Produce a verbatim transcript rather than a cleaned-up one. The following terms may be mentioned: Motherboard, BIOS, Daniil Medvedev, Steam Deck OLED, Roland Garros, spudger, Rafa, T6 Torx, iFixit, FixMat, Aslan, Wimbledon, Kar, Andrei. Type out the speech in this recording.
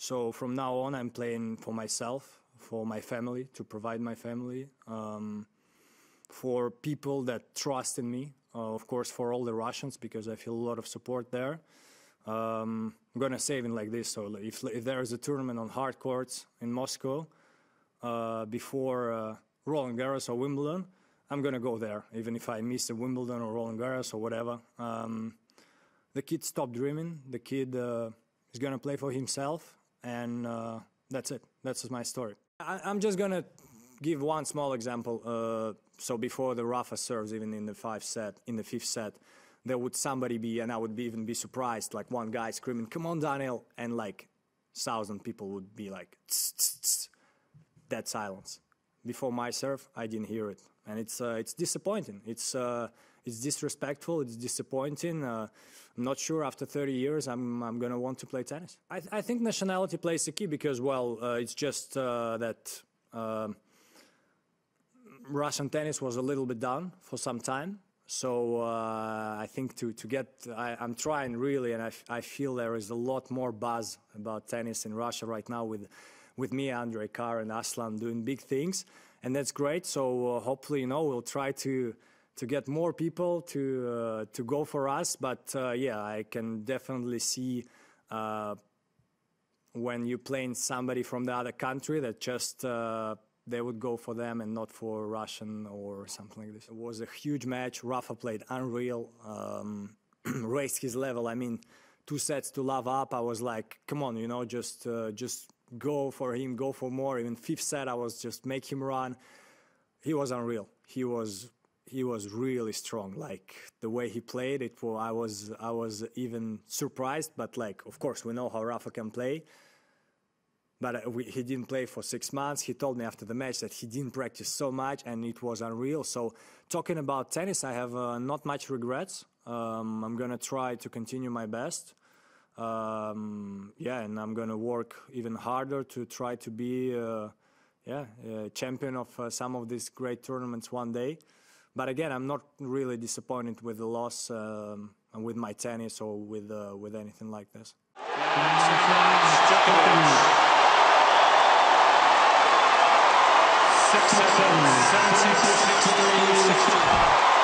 So from now on, I'm playing for myself, for my family, to provide my family, um, for people that trust in me, uh, of course, for all the Russians, because I feel a lot of support there. Um, I'm going to save it like this. So if, if there is a tournament on hard courts in Moscow uh, before uh, Roland Garros or Wimbledon, I'm going to go there, even if I miss a Wimbledon or Roland Garros or whatever. Um, the kid stopped dreaming. The kid uh, is going to play for himself. And uh, that's it. That's my story. I, I'm just going to give one small example. Uh, so before the Rafa serves, even in the five set, in the fifth set, there would somebody be, and I would be, even be surprised, like one guy screaming, "Come on, Daniel," and like a thousand people would be like, tss, tss, tss. Dead silence. Before my serve, I didn't hear it. And it's uh, it's disappointing. It's uh, it's disrespectful. It's disappointing. Uh, I'm not sure after thirty years I'm I'm gonna want to play tennis. I, th I think nationality plays a key because well, uh, it's just uh, that uh, Russian tennis was a little bit down for some time. So uh, I think to to get I, I'm trying really, and I I feel there is a lot more buzz about tennis in Russia right now with. with me, Andrei, Kar and Aslan doing big things, and that's great. So uh, hopefully, you know, we'll try to to get more people to uh, to go for us. But uh, yeah, I can definitely see uh, when you're playing somebody from the other country that just uh, they would go for them and not for Russian or something like this. It was a huge match. Rafa played unreal, um, raised his level. I mean, two sets to love up. I was like, come on, you know, just uh, just. Go for him, go for more. Even fifth set, I was just make him run. He was unreal. He was he was really strong. Like the way he played, it was I was I was even surprised. But like, of course, we know how Rafa can play. But we, he didn't play for six months. He told me after the match that he didn't practice so much, and it was unreal. So talking about tennis, I have uh, not much regrets. Um, I'm gonna try to continue my best. Um, yeah, and I'm gonna work even harder to try to be, uh, yeah, a champion of uh, some of these great tournaments one day. But again, I'm not really disappointed with the loss um, and with my tennis or with uh, with anything like this. six seven, seven six, six three, six two.